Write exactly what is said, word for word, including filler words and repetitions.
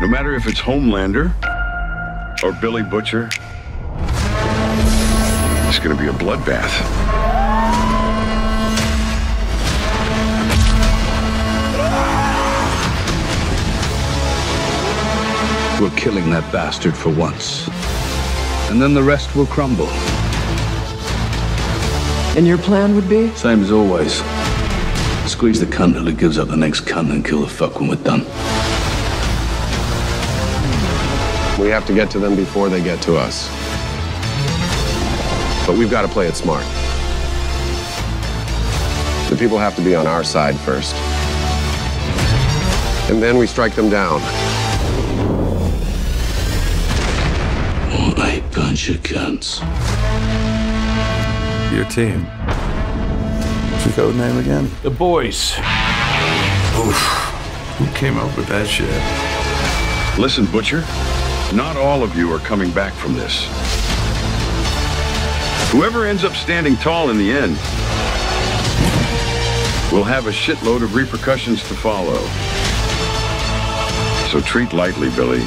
No matter if it's Homelander or Billy Butcher, it's gonna be a bloodbath. We're killing that bastard for once, and then the rest will crumble. And your plan would be? Same as always. Squeeze the cunt till it gives up the next cunt and kill the fuck when we're done. We have to get to them before they get to us. But we've got to play it smart. The people have to be on our side first. And then we strike them down. A bunch of guns. Your team. What's your code name again? The Boys. Oof. Who came up with that shit? Listen, Butcher. Not all of you are coming back from this. Whoever ends up standing tall in the end will have a shitload of repercussions to follow. So treat lightly, Billy.